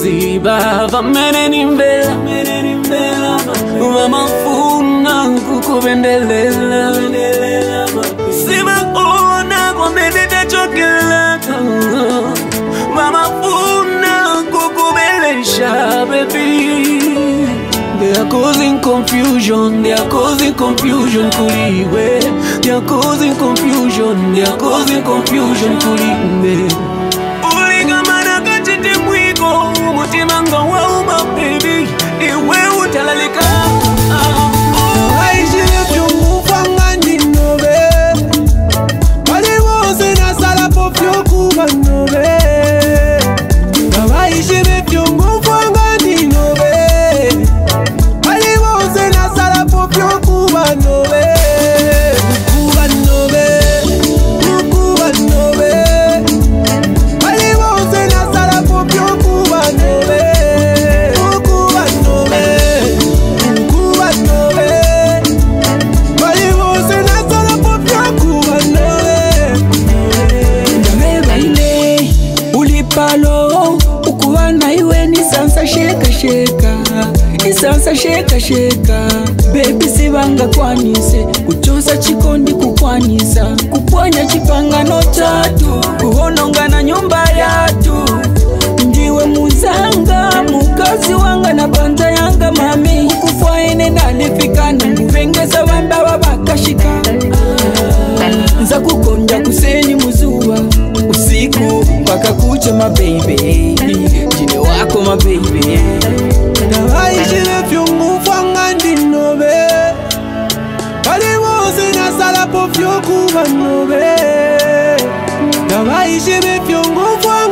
Ziba vamene nimbela Vamafuna kukubendelela Siba ona kwa medete chokelata Vamafuna kukubelesha baby They are causing confusion kuliwe They are causing confusion kuliwe Sheka baby sibanga kwanise kuchosa chikondi kukwanisa kuponya chipangano chatu kuhononga na nyumba yatu ndiwe muzanga mukazi wanga na banda yanga mami kufuaine na nifikana mvengeza wamba wabakashika nza kukonja kuseni muzuwa usiku paka kucha ma baby jine wako ma baby Ukuba Nobe, Ukuba Nobe.